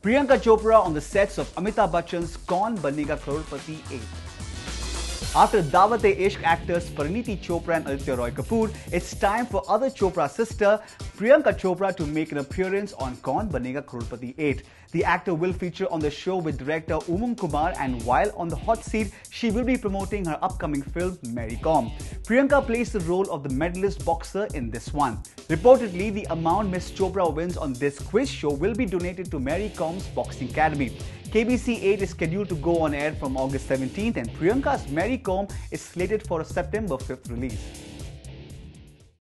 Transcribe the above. Priyanka Chopra on the sets of Amitabh Bachchan's Kaun Banega Crorepati 8. After Daawat-e-Ishq actors Parineeti Chopra and Aditya Roy Kapur, it's time for other Chopra sister Priyanka Chopra to make an appearance on Kaun Banega Crorepati 8. The actor will feature on the show with director Omung Kumar, and while on the hot seat, she will be promoting her upcoming film Mary Kom. Priyanka plays the role of the medalist boxer in this one. Reportedly, the amount Miss Chopra wins on this quiz show will be donated to Mary Kom's Boxing Academy. KBC 8 is scheduled to go on air from August 17th, and Priyanka's Mary Kom is slated for a September 5th release.